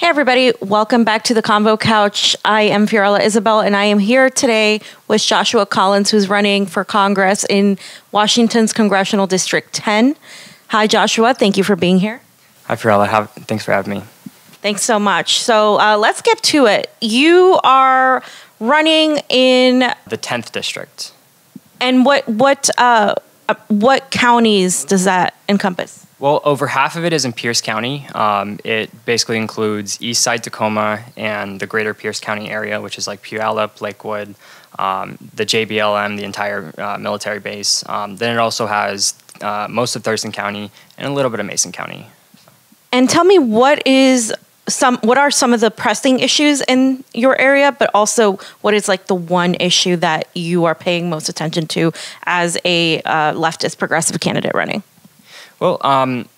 Hey everybody, welcome back to the Convo Couch. I am Fiorella Isabel and I am here today with Joshua Collins, who's running for Congress in Washington's Congressional District 10. Hi Joshua, thank you for being here. Hi Fiorella, thanks for having me. Thanks so much. So let's get to it. You are running in... the 10th district. And what counties does that encompass? Well, over half of it is in Pierce County. It basically includes east side Tacoma and the greater Pierce County area, which is like Puyallup, Lakewood, the JBLM, the entire military base. Then it also has most of Thurston County and a little bit of Mason County. And tell me, what are some of the pressing issues in your area, but also what is like the one issue that you are paying most attention to as a leftist progressive candidate running? Well,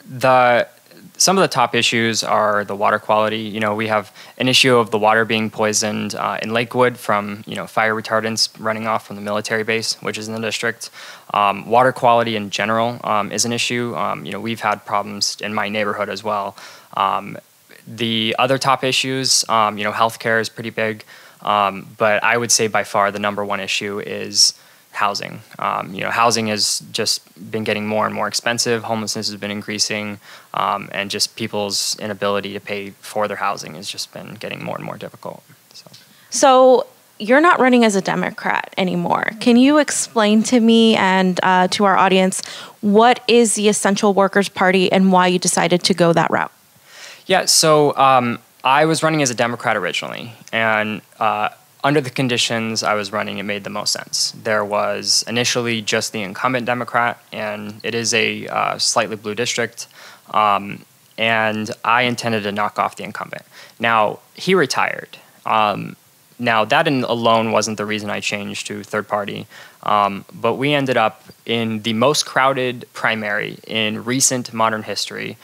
some of the top issues are the water quality. You know, we have an issue of the water being poisoned in Lakewood from, you know, fire retardants running off from the military base, which is in the district. Water quality in general is an issue. You know, we've had problems in my neighborhood as well. The other top issues, you know, healthcare is pretty big, but I would say by far the number one issue is housing. You know, housing has just been getting more and more expensive. Homelessness has been increasing, and just people's inability to pay for their housing has just been getting more and more difficult. So you're not running as a Democrat anymore. Can you explain to me and to our audience, what is the Essential Workers Party and why you decided to go that route? Yeah, so I was running as a Democrat originally, and under the conditions I was running, it made the most sense. There was initially just the incumbent Democrat, and it is a slightly blue district, and I intended to knock off the incumbent. Now, he retired. Now, that alone wasn't the reason I changed to third party, but we ended up in the most crowded primary in recent modern history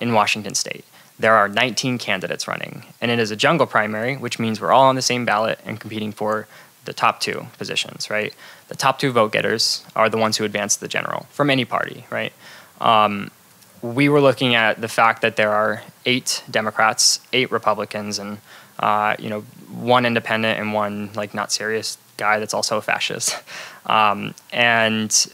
in Washington state. There are 19 candidates running, and it is a jungle primary, which means we're all on the same ballot and competing for the top two positions, right? The top two vote getters are the ones who advance the general from any party, right? We were looking at the fact that there are 8 Democrats, 8 Republicans, and you know, 1 independent and 1 like not serious guy that's also a fascist, and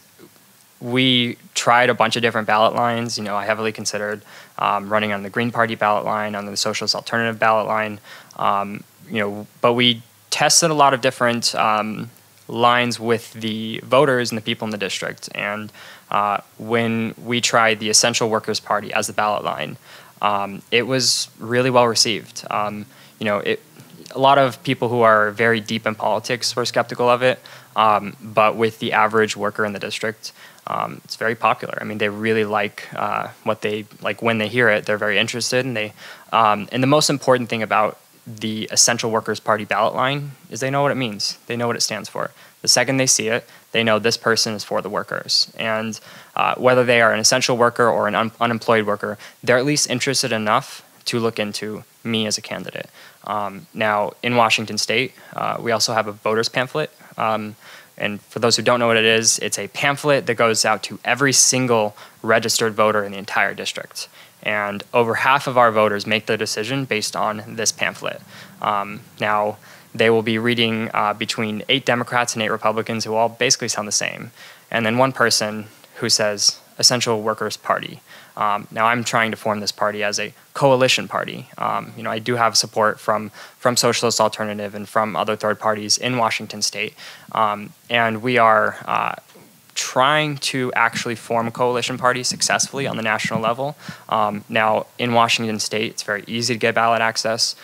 we tried a bunch of different ballot lines. You know, I heavily considered running on the Green Party ballot line, on the Socialist Alternative ballot line. You know, but we tested a lot of different lines with the voters and the people in the district. And when we tried the Essential Workers Party as the ballot line, it was really well received. You know, a lot of people who are very deep in politics were skeptical of it, but with the average worker in the district, it's very popular. I mean, they really like what they like. When they hear it, they're very interested, and they and the most important thing about the Essential Workers Party ballot line is they know what it means. They know what it stands for. The second they see it, they know this person is for the workers, and whether they are an essential worker or an unemployed worker, they're at least interested enough to look into me as a candidate. Now, in Washington state, we also have a voter's pamphlet. And for those who don't know what it is, it's a pamphlet that goes out to every single registered voter in the entire district. And over half of our voters make their decision based on this pamphlet. Now, they will be reading between 8 Democrats and 8 Republicans who all basically sound the same. And then one person who says, Essential Workers Party. Now, I'm trying to form this party as a coalition party. You know, I do have support from Socialist Alternative and from other third parties in Washington state, and we are trying to actually form a coalition party successfully on the national level. Now, in Washington state, it's very easy to get ballot access.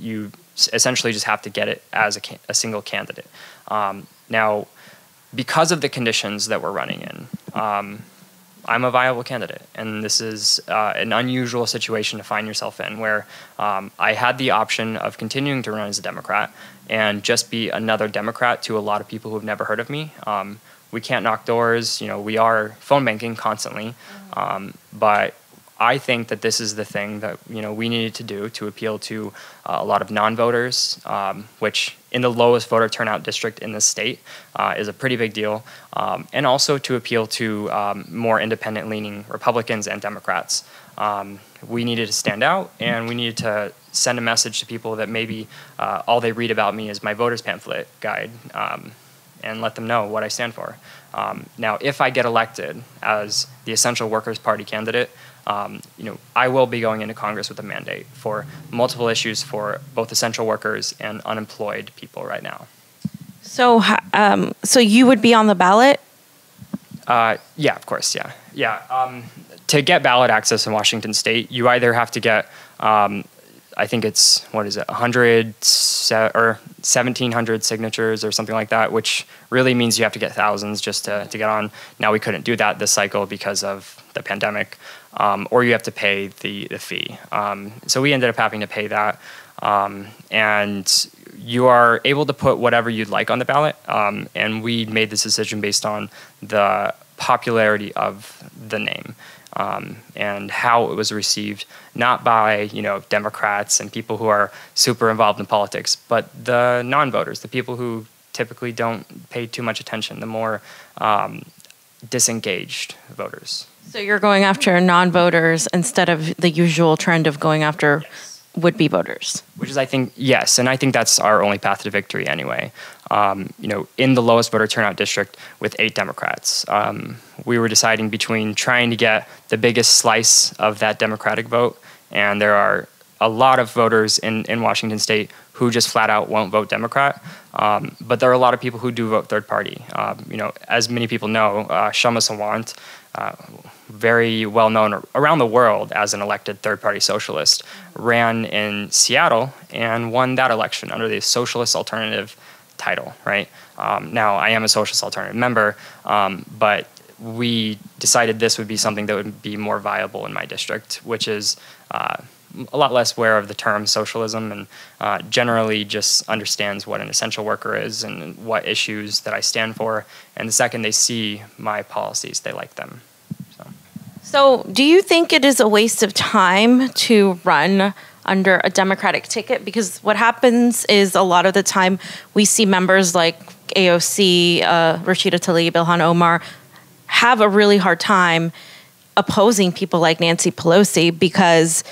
You essentially just have to get it as a single candidate. Now, because of the conditions that we're running in, I'm a viable candidate, and this is an unusual situation to find yourself in, where I had the option of continuing to run as a Democrat and just be another Democrat to a lot of people who have never heard of me. We can't knock doors, you know, we are phone banking constantly, but I think that this is the thing that, you know, we needed to do to appeal to a lot of non-voters, which in the lowest voter turnout district in this state is a pretty big deal, and also to appeal to more independent-leaning Republicans and Democrats. We needed to stand out, and we needed to send a message to people that maybe all they read about me is my voter's pamphlet guide, and let them know what I stand for. Now, if I get elected as the Essential Workers Party candidate, I will be going into Congress with a mandate for multiple issues for both essential workers and unemployed people right now. So, so you would be on the ballot? Yeah, of course, yeah. Yeah. To get ballot access in Washington State, you either have to get, I think it's, what is it, 100 or 1,700 signatures or something like that, which really means you have to get thousands just to get on. Now, we couldn't do that this cycle because of the pandemic, or you have to pay the fee. So we ended up having to pay that. And you are able to put whatever you'd like on the ballot. And we made this decision based on the popularity of the name. And how it was received, not by Democrats and people who are super involved in politics, but the non-voters, the people who typically don't pay too much attention, the more disengaged voters. So you're going after non-voters instead of the usual trend of going after would-be voters. Which is, I think, yes, and I think that's our only path to victory anyway. In the lowest voter turnout district with 8 Democrats, we were deciding between trying to get the biggest slice of that Democratic vote, and there are a lot of voters in Washington State who just flat out won't vote Democrat, but there are a lot of people who do vote third party. As many people know, Kshama Sawant, very well known around the world as an elected third-party socialist, ran in Seattle and won that election under the Socialist Alternative title, right? Now, I am a Socialist Alternative member, but we decided this would be something that would be more viable in my district, which is a lot less aware of the term socialism and generally just understands what an essential worker is and what issues that I stand for. And the second they see my policies, they like them. So do you think it is a waste of time to run under a Democratic ticket? Because what happens is a lot of the time we see members like AOC, Rashida Tlaib, Ilhan Omar have a really hard time opposing people like Nancy Pelosi because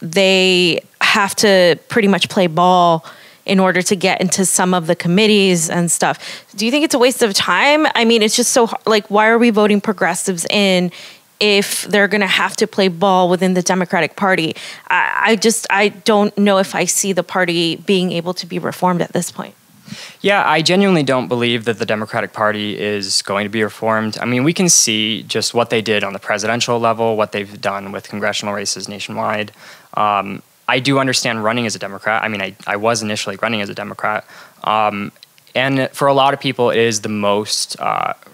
they have to pretty much play ball in order to get into some of the committees and stuff. Do you think it's a waste of time? I mean, it's just so hard. Like, why are we voting progressives in if they're going to have to play ball within the Democratic Party? I don't know if I see the party being able to be reformed at this point. Yeah, I genuinely don't believe that the Democratic Party is going to be reformed. I mean, we can see just what they did on the presidential level, what they've done with congressional races nationwide. I do understand running as a Democrat. I mean, I was initially running as a Democrat. And for a lot of people, it is the most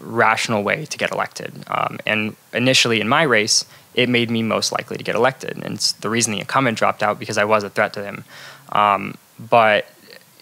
rational way to get elected. And initially in my race, it made me most likely to get elected. And it's the reason the incumbent dropped out because I was a threat to him. But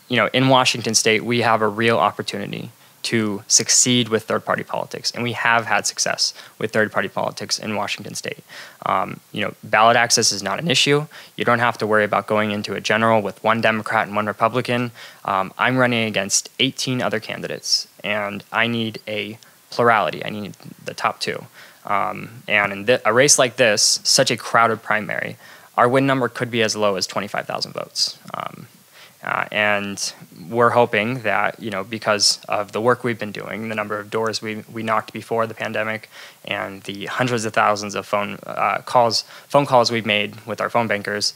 in Washington State, we have a real opportunity to succeed with third-party politics, and we have had success with third-party politics in Washington State. Ballot access is not an issue. You don't have to worry about going into a general with one Democrat and one Republican. I'm running against 18 other candidates, and I need a plurality. I need the top two. And in a race like this, such a crowded primary, our win number could be as low as 25,000 votes. And we're hoping that, because of the work we've been doing, the number of doors we knocked before the pandemic and the hundreds of thousands of phone calls we've made with our phone bankers,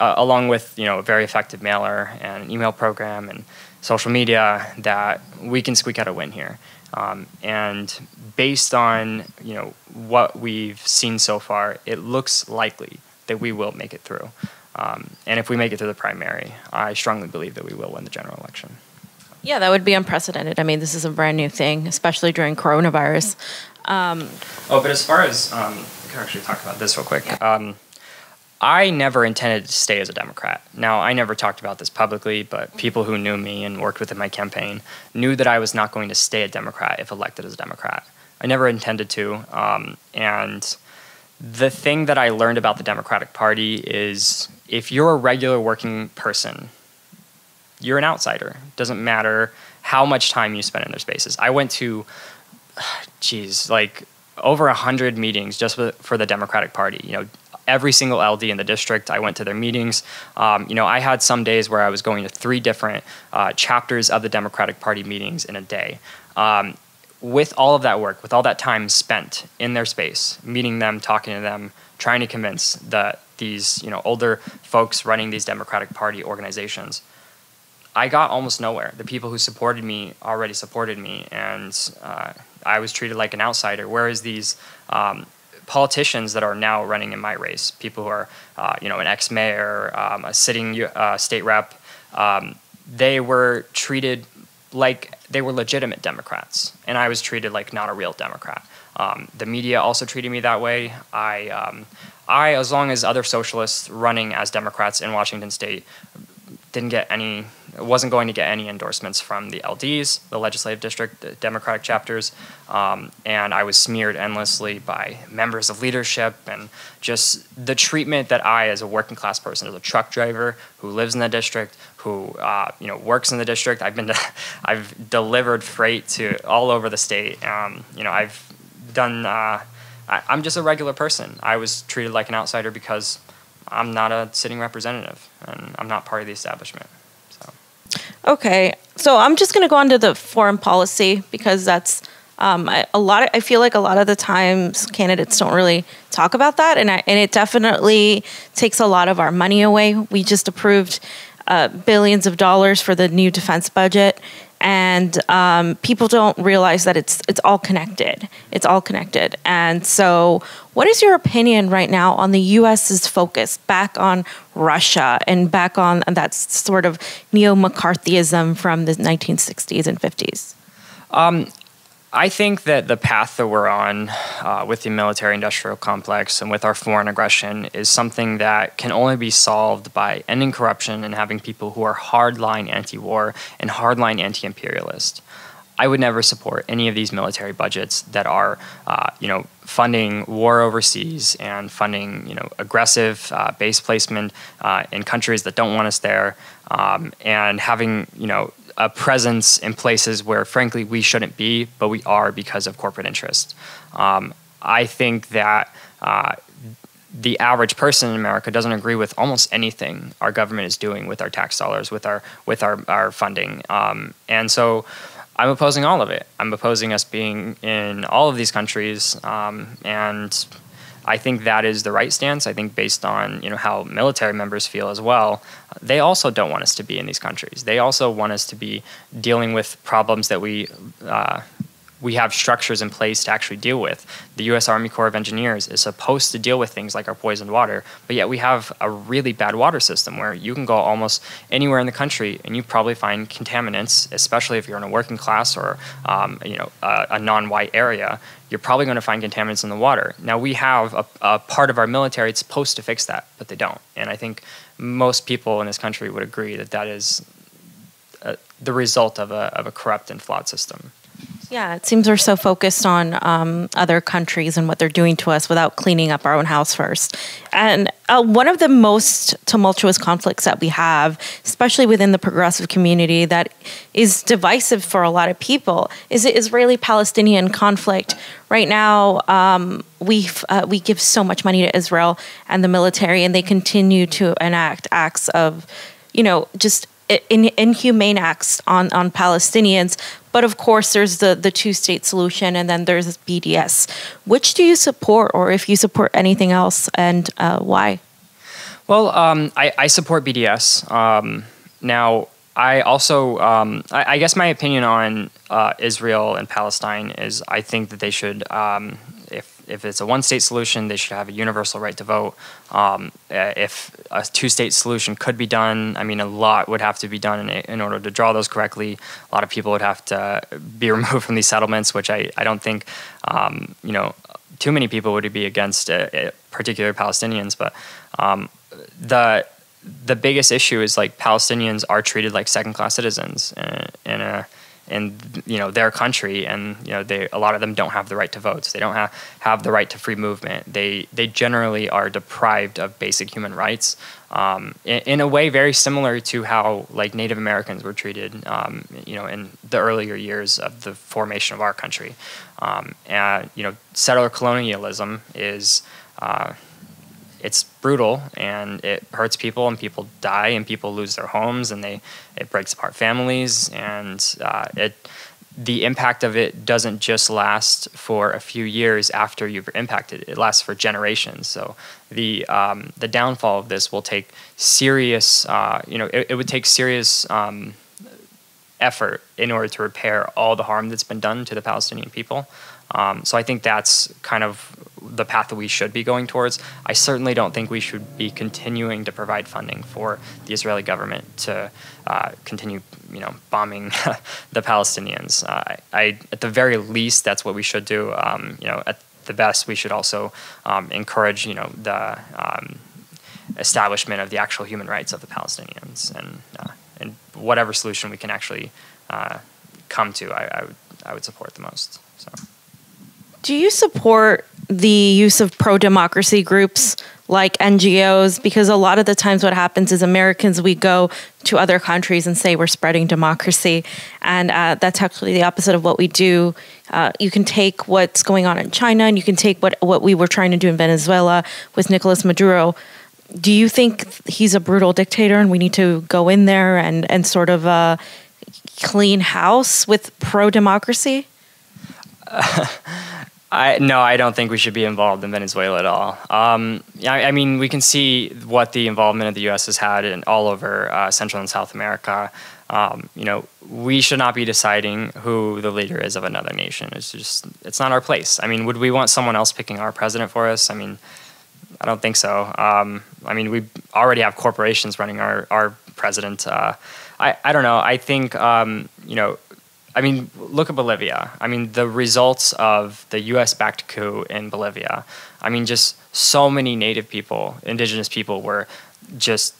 along with, a very effective mailer and an email program and social media, that we can squeak out a win here. And based on, what we've seen so far, it looks likely that we will make it through. And if we make it through the primary, I strongly believe that we will win the general election. Yeah, that would be unprecedented. I mean, this is a brand new thing, especially during coronavirus. But as far as, we can actually talk about this real quick. Yeah. I never intended to stay as a Democrat. Now, I never talked about this publicly, but people who knew me and worked within my campaign knew that I was not going to stay a Democrat if elected as a Democrat. I never intended to, and the thing that I learned about the Democratic Party is if you're a regular working person, you're an outsider. It doesn't matter how much time you spend in their spaces. I went to, over 100 meetings just for the Democratic Party. every single LD in the district. I went to their meetings. I had some days where I was going to 3 different chapters of the Democratic Party meetings in a day. With all of that work, with all that time spent in their space, meeting them, talking to them, trying to convince these older folks running these Democratic Party organizations, I got almost nowhere. The people who supported me already supported me, and I was treated like an outsider. Whereas these politicians that are now running in my race, people who are an ex-mayor, a sitting state rep, they were treated like they were legitimate Democrats, and I was treated like not a real Democrat. The media also treated me that way. I, as long as other socialists running as Democrats in Washington state, wasn't going to get any endorsements from the LDs, the legislative district, the Democratic chapters, and I was smeared endlessly by members of leadership, and just the treatment that I, as a working class person, as a truck driver who lives in the district, who works in the district, I've delivered freight to all over the state. I've done. I'm just a regular person. I was treated like an outsider because I'm not a sitting representative, and I'm not part of the establishment. Okay, so I'm just going to go on to the foreign policy, because that's I feel like a lot of the times candidates don't really talk about that, and it definitely takes a lot of our money away. We just approved billions of dollars for the new defense budget, and people don't realize that it's all connected. It's all connected. And so, what is your opinion right now on the U.S.'s focus back on Russia and back on that sort of neo-McCarthyism from the 1960s and 50s? I think that the path that we're on with the military-industrial complex and with our foreign aggression is something that can only be solved by ending corruption and having people who are hardline anti-war and hardline anti-imperialist. I would never support any of these military budgets that are, funding war overseas and funding, aggressive base placement in countries that don't want us there, and having, a presence in places where, frankly, we shouldn't be, but we are because of corporate interest. I think that the average person in America doesn't agree with almost anything our government is doing with our tax dollars, with our funding, and so I'm opposing all of it. I'm opposing us being in all of these countries, and I think that is the right stance. I think based on how military members feel as well, they also don't want us to be in these countries. They also want us to be dealing with problems that we have structures in place to actually deal with. The U.S. Army Corps of Engineers is supposed to deal with things like our poisoned water, but yet we have a really bad water system where you can go almost anywhere in the country and you probably find contaminants, especially if you're in a working class or a non-white area. You're probably going to find contaminants in the water. Now, we have a part of our military that's supposed to fix that, but they don't. And I think most people in this country would agree that that is the result of a corrupt and flawed system. Yeah, it seems we're so focused on other countries and what they're doing to us without cleaning up our own house first. And one of the most tumultuous conflicts that we have, especially within the progressive community, that is divisive for a lot of people, is the Israeli-Palestinian conflict. Right now, we give so much money to Israel and the military, and they continue to enact acts of, just inhumane acts on Palestinians. But of course, there's the two-state solution, and then there's BDS. Which do you support, or if you support anything else, and why? Well, I support BDS. Now, I also, I guess my opinion on Israel and Palestine is I think that they should, if it's a one-state solution, they should have a universal right to vote. If a two-state solution could be done, I mean, a lot would have to be done in order to draw those correctly. A lot of people would have to be removed from these settlements, which I don't think, too many people would be against, particularly Palestinians. But the biggest issue is, like, Palestinians are treated like second-class citizens in their country, and a lot of them don't have the right to vote. They don't have the right to free movement. They generally are deprived of basic human rights in a way very similar to how, like, Native Americans were treated, in the earlier years of the formation of our country. Settler colonialism is it's brutal and it hurts people, and people die and people lose their homes, and it breaks apart families, and the impact of it doesn't just last for a few years after you've impacted it. It lasts for generations. So the downfall of this will take serious, it would take serious effort in order to repair all the harm that's been done to the Palestinian people. So I think that's kind of the path that we should be going towards. I certainly don't think we should be continuing to provide funding for the Israeli government to continue, bombing the Palestinians. I at the very least, that's what we should do. At the best, we should also encourage, the establishment of the actual human rights of the Palestinians, and whatever solution we can actually come to, I would support the most. So. Do you support the use of pro-democracy groups like NGOs? Because a lot of the times what happens is Americans, we go to other countries and say we're spreading democracy. And that's actually the opposite of what we do. You can take what's going on in China, and you can take what we were trying to do in Venezuela with Nicolas Maduro. Do you think he's a brutal dictator and we need to go in there and sort of clean house with pro-democracy? No, I don't think we should be involved in Venezuela at all. I mean, we can see what the involvement of the U.S. has had in all over Central and South America. We should not be deciding who the leader is of another nation. It's not our place. I mean, would we want someone else picking our president for us? I mean, I don't think so. I mean, we already have corporations running our president. I don't know. I think, I mean, look at Bolivia. I mean, the results of the U.S.-backed coup in Bolivia. I mean, just so many native people, indigenous people, were just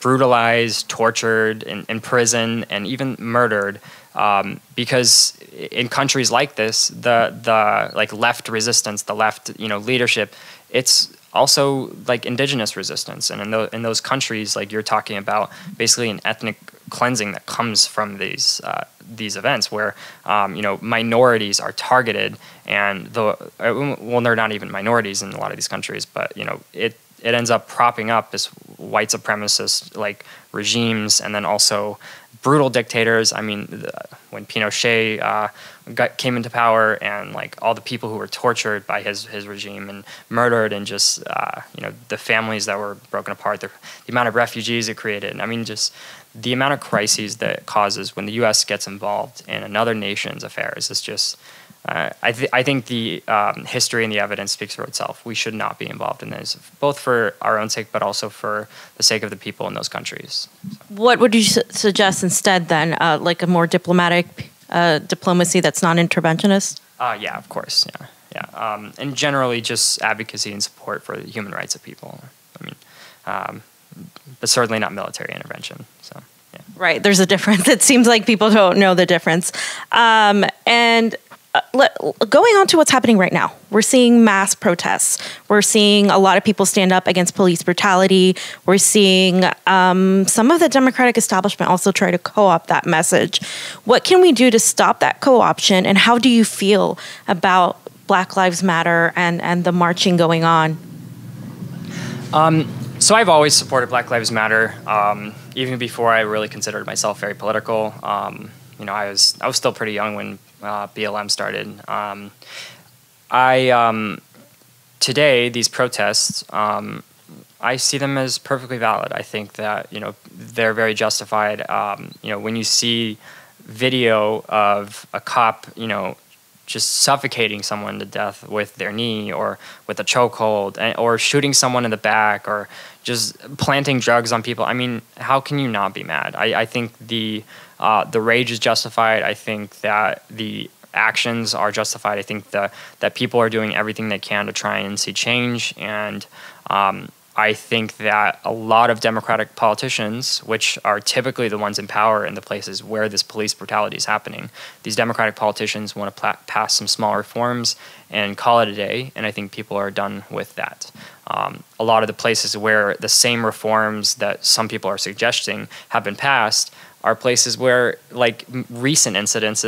brutalized, tortured, in prison, and even murdered. Because in countries like this, the left resistance, the left leadership, it's also like indigenous resistance, and in those countries, like you're talking about, basically an ethnic cleansing that comes from these events where minorities are targeted, and they're not even minorities in a lot of these countries, but it ends up propping up this white supremacist regimes, and then also brutal dictators. I mean, when Pinochet came into power, and all the people who were tortured by his regime and murdered, and just the families that were broken apart, the amount of refugees it created. I mean, just the amount of crises that it causes when the U.S. gets involved in another nation's affairs is just. I think the history and the evidence speaks for itself. We should not be involved in this, both for our own sake, but also for the sake of the people in those countries. So. What would you suggest instead then, like a more diplomatic diplomacy that's non-interventionist? Yeah, of course, yeah. And generally just advocacy and support for the human rights of people. I mean, but certainly not military intervention, so. Yeah. Right, there's a difference. It seems like people don't know the difference. Going on to what's happening right now, we're seeing mass protests. We're seeing a lot of people stand up against police brutality. We're seeing some of the Democratic establishment also try to co-opt that message. What can we do to stop that co-option, and how do you feel about Black Lives Matter and the marching going on? So I've always supported Black Lives Matter, even before I really considered myself very political. I was still pretty young when BLM started. Today, these protests, I see them as perfectly valid. I think that, they're very justified. When you see video of a cop, just suffocating someone to death with their knee, or with a chokehold, or shooting someone in the back, or just planting drugs on people. I mean, how can you not be mad? I think the rage is justified. I think that the actions are justified. I think that people are doing everything they can to try and see change. And I think that a lot of Democratic politicians, which are typically the ones in power in the places where this police brutality is happening, these Democratic politicians want to pass some small reforms and call it a day, and I think people are done with that. A lot of the places where the same reforms that some people are suggesting have been passed are places where recent incidents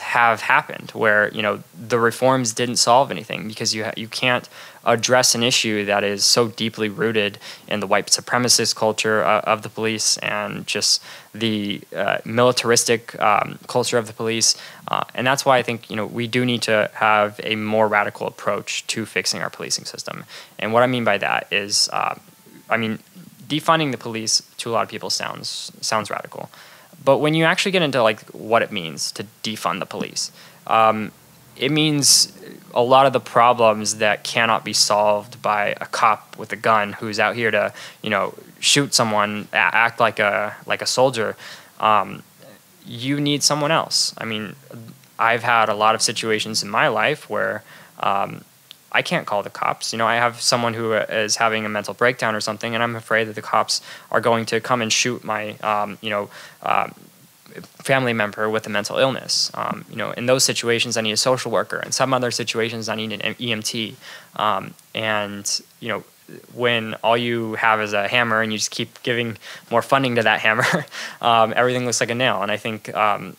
have happened, where the reforms didn't solve anything, because you can't address an issue that is so deeply rooted in the white supremacist culture of the police and just the militaristic culture of the police. And that's why I think, you know, we do need to have a more radical approach to fixing our policing system. And what I mean by that is, I mean, defunding the police to a lot of people sounds radical. But when you actually get into like what it means to defund the police, it means a lot of the problems that cannot be solved by a cop with a gun who's out here to, you know, shoot someone, act like a soldier. You need someone else. I mean, I've had a lot of situations in my life where I can't call the cops. You know, I have someone who is having a mental breakdown or something, and I'm afraid that the cops are going to come and shoot my, family member with a mental illness. You know, in those situations, I need a social worker. In some other situations, I need an EMT. And, you know, when all you have is a hammer and you just keep giving more funding to that hammer, everything looks like a nail. And I think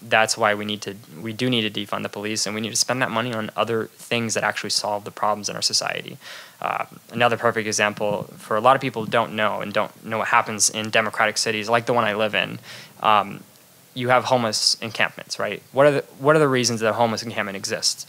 that's why we do need to defund the police, and we need to spend that money on other things that actually solve the problems in our society. Another perfect example for a lot of people who don't know what happens in democratic cities like the one I live in. You have homeless encampments, right? What are the reasons that a homeless encampment exists?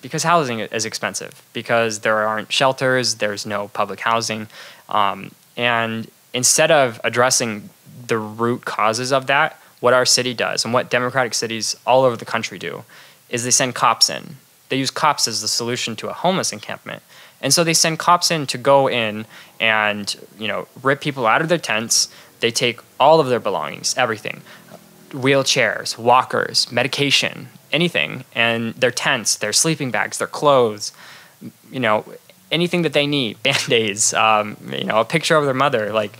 Because housing is expensive, because there aren't shelters, there's no public housing. And instead of addressing the root causes of that, what our city does and what democratic cities all over the country do is they send cops in. They use cops as the solution to a homeless encampment. And so they send cops in to go in and, you know, rip people out of their tents. They take all of their belongings, everything, wheelchairs, walkers, medication, anything, and their tents, their sleeping bags, their clothes, you know, anything that they need, Band-Aids, you know, a picture of their mother, like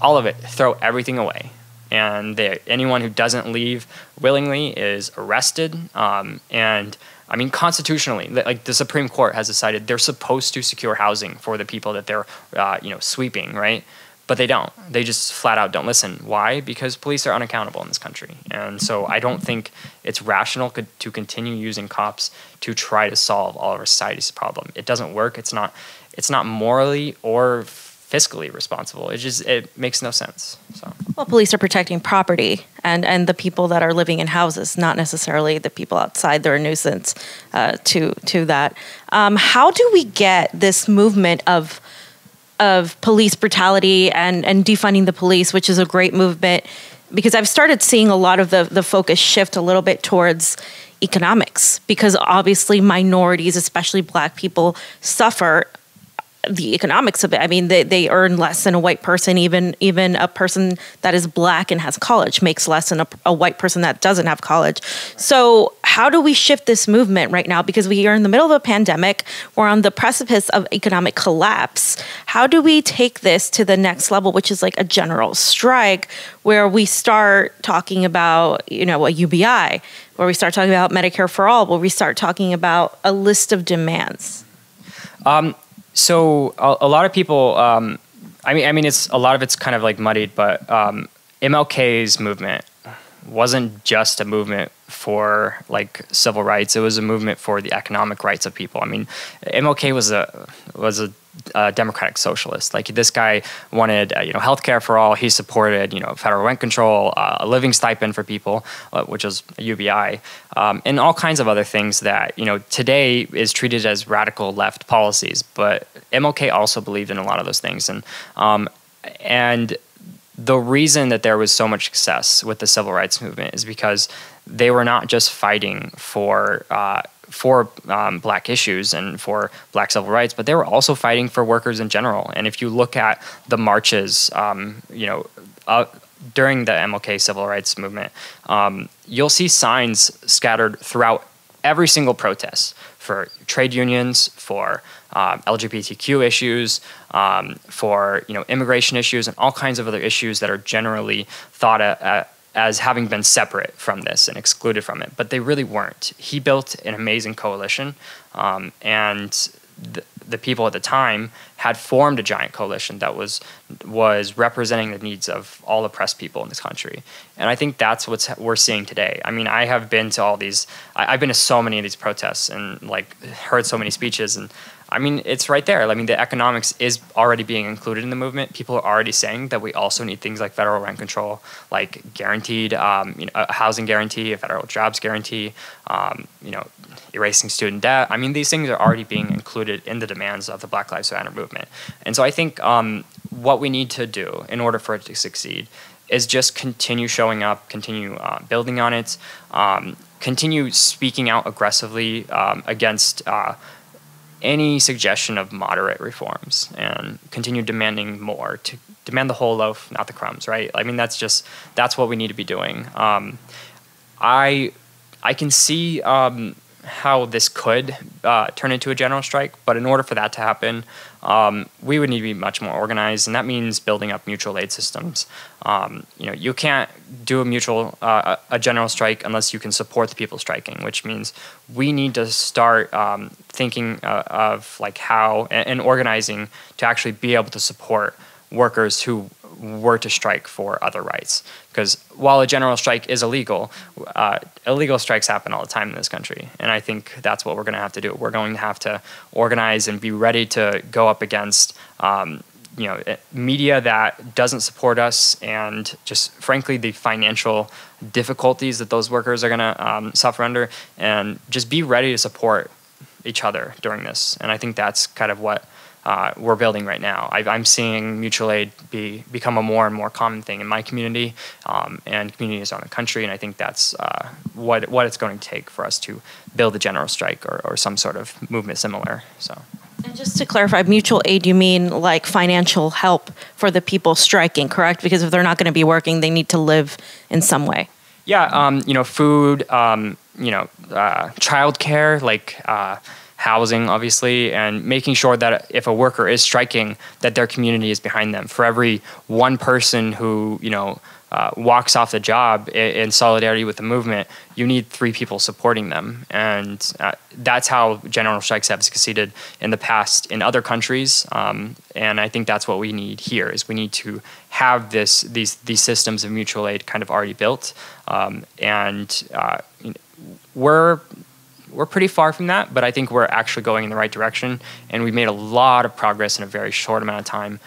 all of it, throw everything away. And anyone who doesn't leave willingly is arrested. And I mean, constitutionally, like the Supreme Court has decided they're supposed to secure housing for the people that they're, you know, sweeping, right? But they don't. They just flat out don't listen. Why? Because police are unaccountable in this country. And so I don't think it's rational to continue using cops to try to solve all of our society's problem. It doesn't work. It's not morally or fiscally responsible. It makes no sense. So. Well, police are protecting property and the people that are living in houses, not necessarily the people outside. They're a nuisance to that. How do we get this movement of police brutality and defunding the police, which is a great movement, because I've started seeing a lot of the focus shift a little bit towards economics, because obviously minorities, especially Black people, suffer the economics of it. I mean, they earn less than a white person. Even a person that is Black and has college makes less than a white person that doesn't have college. So how do we shift this movement right now? Because we are in the middle of a pandemic. We're on the precipice of economic collapse. How do we take this to the next level, which is like a general strike, where we start talking about, you know, a UBI, where we start talking about Medicare for all, where we start talking about a list of demands? So a lot of people, I mean, it's a lot of it's kind of like muddied, but MLK's movement wasn't just a movement for like civil rights; it was a movement for the economic rights of people. I mean, MLK was a democratic socialist. Like, this guy wanted, you know, healthcare for all. He supported, you know, federal rent control, a living stipend for people, which is a UBI, and all kinds of other things that, you know, today is treated as radical left policies. But MLK also believed in a lot of those things, and the reason that there was so much success with the civil rights movement is because they were not just fighting for Black issues and for Black civil rights, but they were also fighting for workers in general. And if you look at the marches, you know, during the MLK civil rights movement, you'll see signs scattered throughout every single protest for trade unions, for LGBTQ issues, for, you know, immigration issues, and all kinds of other issues that are generally thought as having been separate from this and excluded from it, but they really weren't. He built an amazing coalition, and the people at the time had formed a giant coalition that was representing the needs of all oppressed people in this country. And I think that's what we're seeing today. I mean, I have been to all these, I've been to so many of these protests and like heard so many speeches, and I mean, it's right there. I mean, the economics is already being included in the movement. People are already saying that we also need things like federal rent control, like guaranteed, a housing guarantee, a federal jobs guarantee, erasing student debt. I mean, these things are already being included in the demands of the Black Lives Matter movement. And so I think what we need to do in order for it to succeed is just continue showing up, continue building on it, continue speaking out aggressively against any suggestion of moderate reforms, and continue demanding more, to demand the whole loaf, not the crumbs, right? I mean, that's what we need to be doing. I can see how this could turn into a general strike, but in order for that to happen, we would need to be much more organized, and that means building up mutual aid systems. You can't do a general strike unless you can support the people striking, which means we need to start thinking of like how and organizing to actually be able to support workers who were to strike for other rights. Because while a general strike is illegal, illegal strikes happen all the time in this country. And I think that's what we're going to have to do. We're going to have to organize and be ready to go up against media that doesn't support us, and just frankly the financial difficulties that those workers are going to suffer under, and just be ready to support each other during this. And I think that's kind of what we're building right now. I'm seeing mutual aid become a more and more common thing in my community and communities around the country, and I think that's what it's going to take for us to build a general strike or some sort of movement similar. So. And just to clarify, mutual aid, you mean like financial help for the people striking, correct? Because if they're not going to be working, they need to live in some way. Yeah, food, childcare, housing, obviously, and making sure that if a worker is striking, that their community is behind them. For every one person who, walks off the job in solidarity with the movement, you need 3 people supporting them. And that's how general strikes have succeeded in the past in other countries. And I think that's what we need here, is we need to have these systems of mutual aid kind of already built. We're pretty far from that, but I think we're actually going in the right direction, and we've made a lot of progress in a very short amount of time,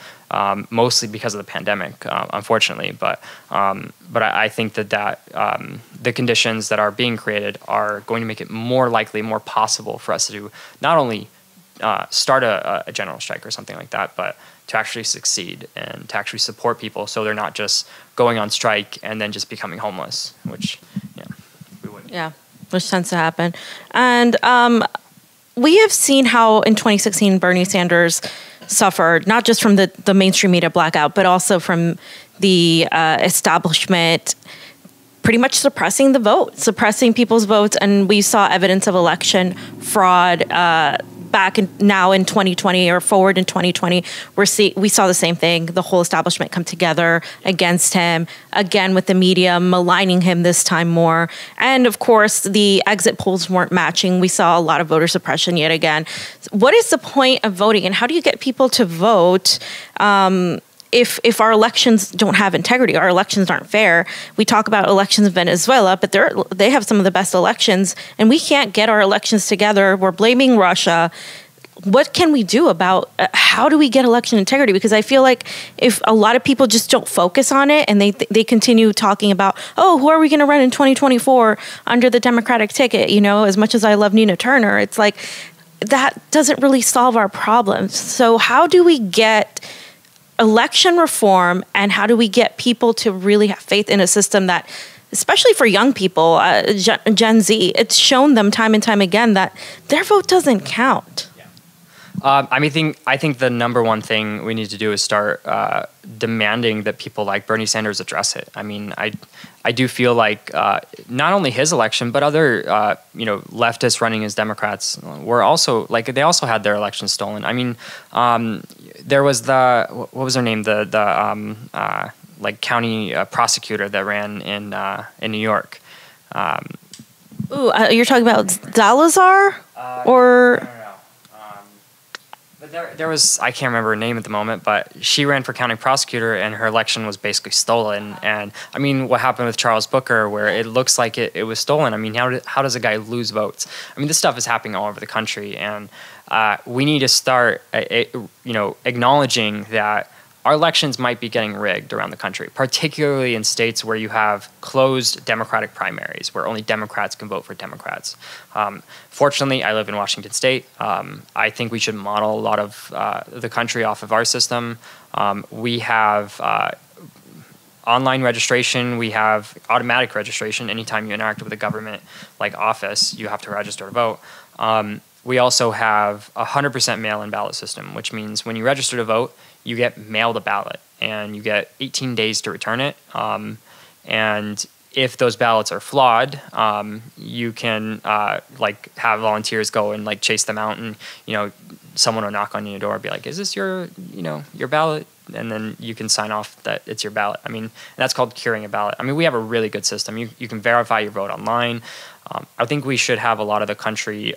mostly because of the pandemic, unfortunately. But I think that the conditions that are being created are going to make it more likely, more possible for us to not only start a general strike or something like that, but to actually succeed and to actually support people, so they're not just going on strike and then just becoming homeless, which we wouldn't. Yeah. Which tends to happen. And we have seen how in 2016, Bernie Sanders suffered, not just from the mainstream media blackout, but also from the establishment pretty much suppressing the vote, suppressing people's votes. And we saw evidence of election fraud back in 2020 or forward in 2020. We saw the same thing, the whole establishment come together against him, again with the media maligning him this time more. And of course, the exit polls weren't matching. We saw a lot of voter suppression yet again. What is the point of voting, and how do you get people to vote if our elections don't have integrity, our elections aren't fair? We talk about elections in Venezuela, but they have some of the best elections, and we can't get our elections together. We're blaming Russia. What can we do about how do we get election integrity? Because I feel like if a lot of people just don't focus on it, and they continue talking about, oh, who are we going to run in 2024 under the Democratic ticket? As much as I love Nina Turner, it's like that doesn't really solve our problems. So how do we get election reform, and how do we get people to really have faith in a system that, especially for young people, Gen Z, it's shown them time and time again that their vote doesn't count? Yeah. I think the number one thing we need to do is start demanding that people like Bernie Sanders address it. I mean, I do feel like not only his election, but other leftists running as Democrats were also they also had their election stolen. I mean, there was what was her name, the county prosecutor that ran in New York. You're talking about Salazar, or? No. But there was, I can't remember her name at the moment, but she ran for county prosecutor and her election was basically stolen. And I mean, what happened with Charles Booker, where it looks like it was stolen. I mean, how does a guy lose votes? I mean, this stuff is happening all over the country. And we need to start, acknowledging that our elections might be getting rigged around the country, particularly in states where you have closed Democratic primaries, where only Democrats can vote for Democrats. Fortunately, I live in Washington State. I think we should model a lot of the country off of our system. We have online registration. We have automatic registration. Anytime you interact with a government like office, you have to register to vote. We also have a 100% mail-in ballot system, which means when you register to vote, you get mailed a ballot, and you get 18 days to return it. And if those ballots are flawed, you can have volunteers go and chase them out, and someone will knock on your door and be like, "Is this your your ballot?" And then you can sign off that it's your ballot. I mean, that's called curing a ballot. I mean, we have a really good system. You can verify your vote online. I think we should have a lot of the country,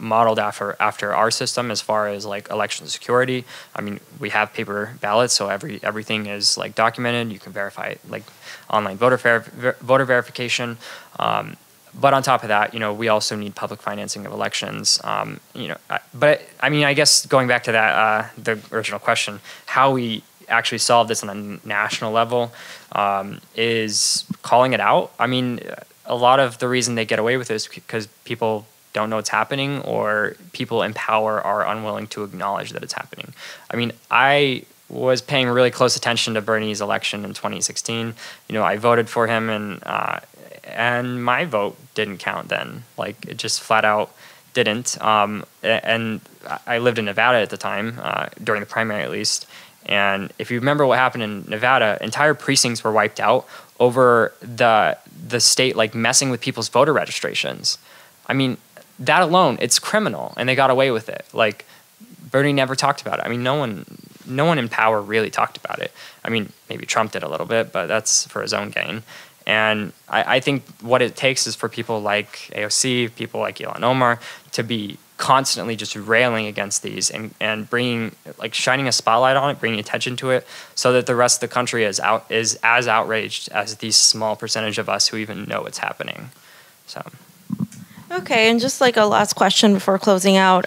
modeled after our system as far as election security. I mean, we have paper ballots, so everything is documented. You can verify it, online voter verification. But on top of that, we also need public financing of elections. I guess going back to that the original question, how we actually solve this on a national level is calling it out. I mean, a lot of the reason they get away with this is because people don't know it's happening, or people in power are unwilling to acknowledge that it's happening. I mean, I was paying really close attention to Bernie's election in 2016. I voted for him, and my vote didn't count then. It just flat out didn't. And I lived in Nevada at the time, during the primary at least. And if you remember what happened in Nevada, entire precincts were wiped out over the state messing with people's voter registrations. I mean, that alone, it's criminal, and they got away with it. Bernie never talked about it. I mean, no one in power really talked about it. I mean, maybe Trump did a little bit, but that's for his own gain. And I think what it takes is for people like AOC, people like Ilhan Omar, to be constantly just railing against these and bringing shining a spotlight on it, bringing attention to it, so that the rest of the country is as outraged as the small percentage of us who even know what's happening. So, okay, and just a last question before closing out.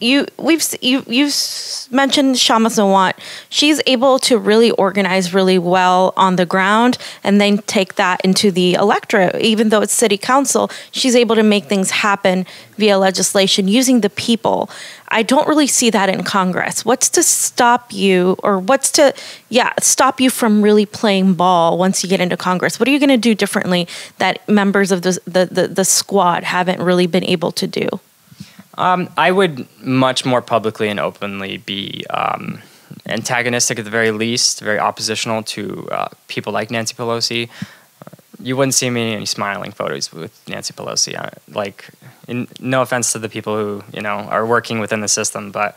You've mentioned Kshama Sawant. She's able to really organize really well on the ground and then take that into the electorate. Even though it's city council, she's able to make things happen via legislation using the people. I don't really see that in Congress. What's to stop you, or what's to stop you from really playing ball once you get into Congress? What are you going to do differently that members of the squad haven't really been able to do? I would much more publicly and openly be antagonistic at the very least, very oppositional to people like Nancy Pelosi. You wouldn't see me in any smiling photos with Nancy Pelosi. No offense to the people who are working within the system, but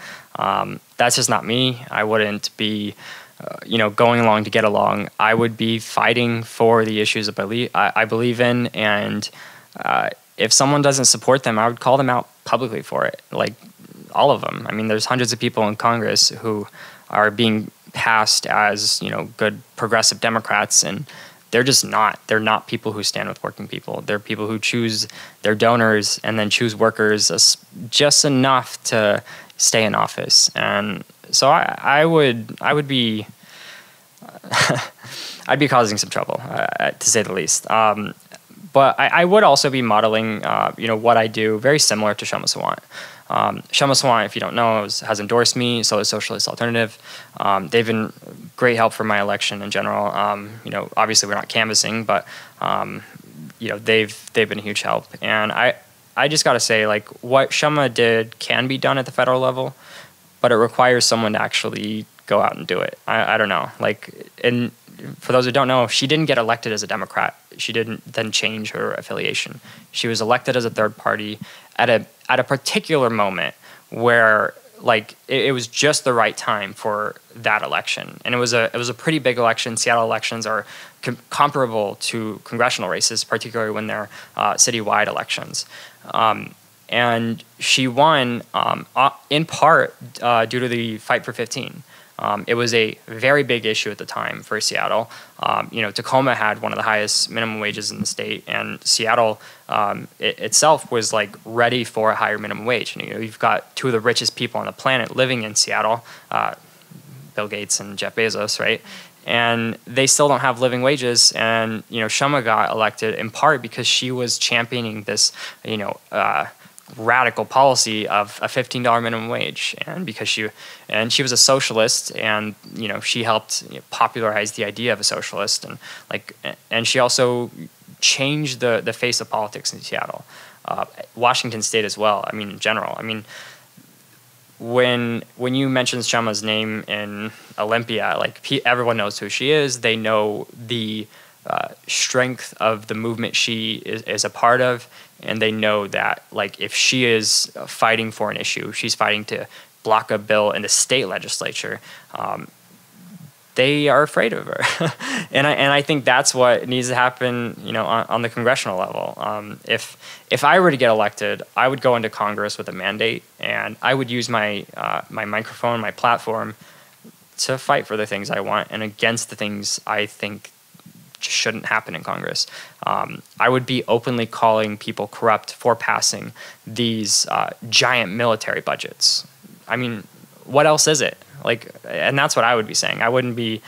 that's just not me. I wouldn't be going along to get along. I would be fighting for the issues that I believe in, and if someone doesn't support them, I would call them out publicly for it, all of them. I mean, there's hundreds of people in Congress who are being passed as, good progressive Democrats, and they're just not. They're not people who stand with working people. They're people who choose their donors and then choose workers just enough to stay in office. And so I would be... I'd be causing some trouble, to say the least. But I would also be modeling, what I do, very similar to Kshama Sawant. Kshama Sawant, if you don't know, has endorsed me, so is Socialist Alternative. They've been great help for my election in general. Obviously we're not canvassing, but they've been a huge help. And I just got to say, what Kshama did can be done at the federal level, but it requires someone to actually go out and do it. I don't know, and for those who don't know, she didn't get elected as a Democrat. She didn't then change her affiliation. She was elected as a third party at a particular moment where it was just the right time for that election, and it was a pretty big election. Seattle elections are comparable to congressional races, particularly when they're citywide elections. And she won in part due to the Fight for 15. It was a very big issue at the time for Seattle. Tacoma had one of the highest minimum wages in the state, and Seattle itself was like ready for a higher minimum wage. And, you've got two of the richest people on the planet living in Seattle, Bill Gates and Jeff Bezos, right? And they still don't have living wages. And, Kshama got elected in part because she was championing this, radical policy of a $15 minimum wage, and because she was a socialist, and she helped popularize the idea of a socialist, and she also changed the face of politics in Seattle, Washington State as well. I mean, in general. I mean, when you mention Kshama's name in Olympia, everyone knows who she is. They know the strength of the movement she is a part of. And they know that, if she is fighting for an issue, she's fighting to block a bill in the state legislature, they are afraid of her. And I think that's what needs to happen, on the congressional level. If I were to get elected, I would go into Congress with a mandate, and I would use my microphone, my platform, to fight for the things I want and against the things I think just shouldn't happen in Congress. I would be openly calling people corrupt for passing these giant military budgets. I mean, what else is it? And that's what I would be saying. I wouldn't be,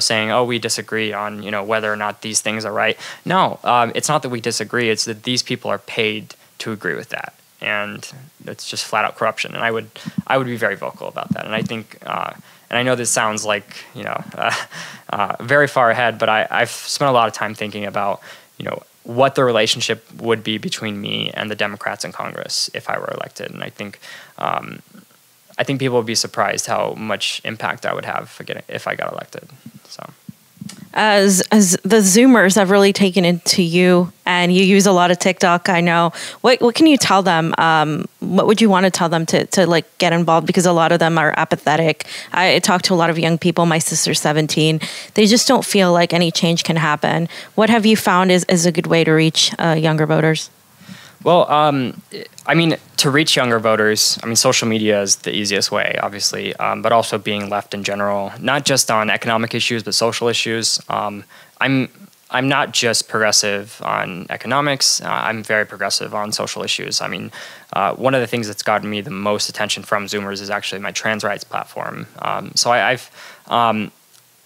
saying, oh, we disagree on, whether or not these things are right. No, it's not that we disagree. It's that these people are paid to agree with that. And it's just flat out corruption. And I would be very vocal about that. And I think, and I know this sounds like, very far ahead, but I've spent a lot of time thinking about, what the relationship would be between me and the Democrats in Congress if I were elected. And I think people would be surprised how much impact I would have if I got elected. So, as the Zoomers have really taken into you, and you use a lot of TikTok, I know. What can you tell them? What would you want to tell them to get involved? Because a lot of them are apathetic. I talk to a lot of young people. My sister's 17. They just don't feel like any change can happen. What have you found is a good way to reach younger voters? Well, to reach younger voters, social media is the easiest way, obviously, but also being left in general, not just on economic issues, but social issues. I'm not just progressive on economics. I'm very progressive on social issues. One of the things that's gotten me the most attention from Zoomers is actually my trans rights platform.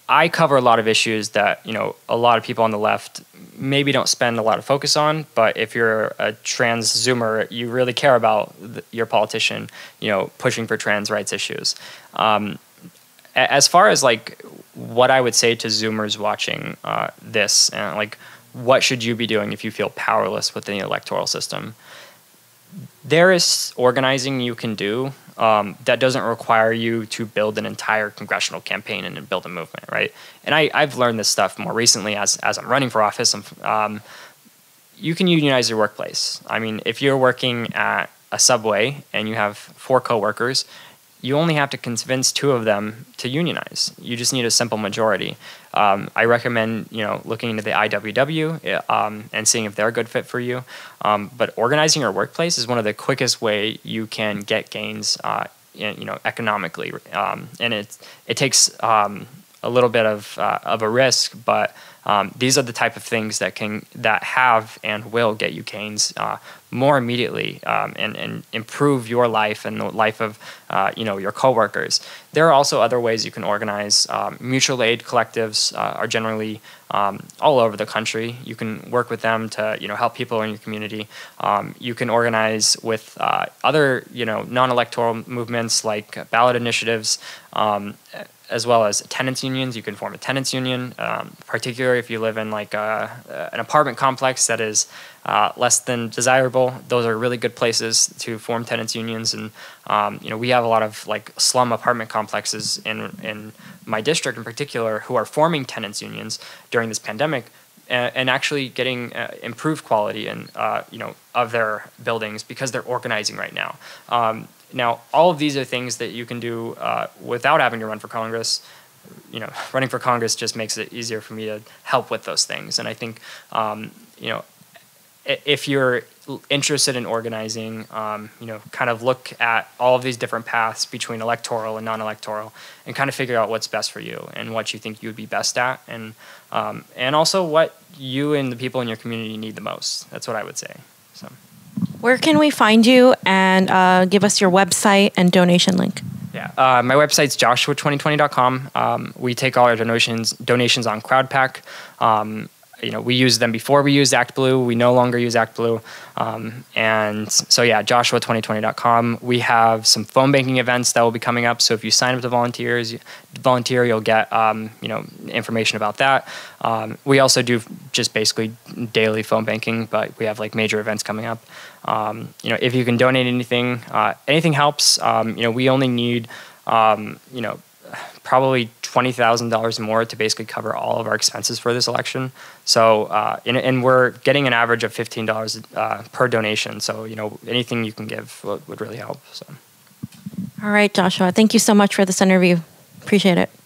I cover a lot of issues that, a lot of people on the left maybe don't spend a lot of focus on, but if you're a trans Zoomer, you really care about your politician, pushing for trans rights issues. As far as what I would say to Zoomers watching this, and what should you be doing if you feel powerless within the electoral system? There is organizing you can do that doesn't require you to build an entire congressional campaign and build a movement, right? And I've learned this stuff more recently as I'm running for office. You can unionize your workplace. If you're working at a Subway and you have 4 coworkers, you only have to convince 2 of them to unionize. You just need a simple majority. I recommend looking into the IWW and seeing if they're a good fit for you. But organizing your workplace is one of the quickest way you can get gains, economically. And it takes a little bit of a risk, but these are the type of things that have and will get you gains more immediately, and improve your life and the life of your coworkers. There are also other ways you can organize. Mutual aid collectives are generally all over the country. You can work with them to help people in your community. You can organize with other non-electoral movements like ballot initiatives, as well as tenants unions. You can form a tenants union, particularly if you live in an apartment complex that is less than desirable. Those are really good places to form tenants unions. And we have a lot of slum apartment complexes in my district in particular who are forming tenants unions during this pandemic, and actually getting improved quality and of their buildings because they're organizing right now. Now, all of these are things that you can do without having to run for Congress. Running for Congress just makes it easier for me to help with those things. And I think if you're interested in organizing, you know, kind of look at all of these different paths between electoral and non-electoral, and kind of figure out what's best for you and what you think you would be best at, and also what you and the people in your community need the most. That's what I would say. So, where can we find you? And give us your website and donation link. Yeah, my website's joshua2020.com. We take all our donations on CrowdPack. You know, we used them before we used ActBlue. We no longer use ActBlue. And so, yeah, joshua2020.com. We have some phone banking events that will be coming up. So if you sign up to volunteer, you'll get, you know, information about that. We also do just basically daily phone banking, but we have like major events coming up. You know, if you can donate anything, anything helps. You know, we only need, you know, probably $20,000 more to basically cover all of our expenses for this election. So, and we're getting an average of $15 per donation. So, you know, anything you can give would really help. So. All right, Joshua, thank you so much for this interview. Appreciate it.